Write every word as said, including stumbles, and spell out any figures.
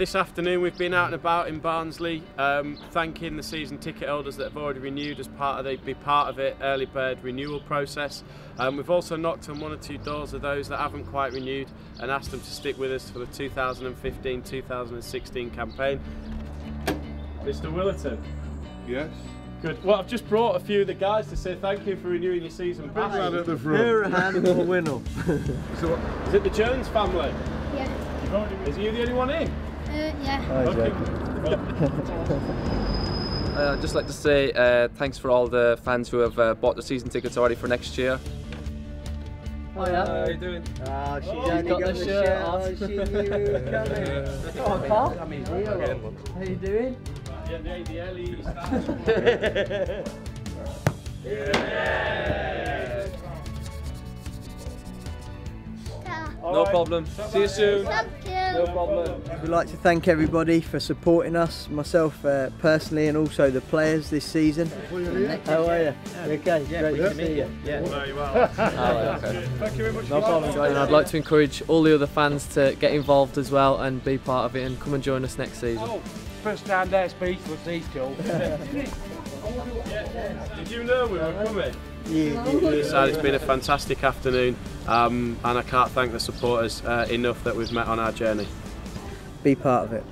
This afternoon we've been out and about in Barnsley, um, thanking the season ticket holders that have already renewed as part of the be part of it early bird renewal process. Um, we've also knocked on one or two doors of those that haven't quite renewed and asked them to stick with us for the two thousand fifteen two thousand sixteen campaign. Mister Willerton. Yes. Good. Well, I've just brought a few of the guys to say thank you for renewing your season pass. At the front. Here at hand for winner. So, is it the Jones family? Yeah. Is you the only one in? Uh, yeah. Oh, okay. uh, I'd just like to say uh, thanks for all the fans who have uh, bought the season tickets already for next year. Hiya. How are you doing? Oh, she's oh, got the shirt, shirt on. Oh, she knew you were coming. Come on, Carl. How you doing? Yeah, the, the early start. Yeah. No problem. See you soon. No problem. We'd like to thank everybody for supporting us, myself uh, personally, and also the players this season. How are you? Yeah. Okay, yeah, great to meet you. Yeah. Well, you are. Oh, okay. Thank you very much. No problem, guys. And I'd like to encourage all the other fans to get involved as well and be part of it and come and join us next season. Oh, first time there, speechless, these children. Did you know we were coming? Yeah. It's been a fantastic afternoon, um, and I can't thank the supporters uh, enough that we've met on our journey. Be part of it.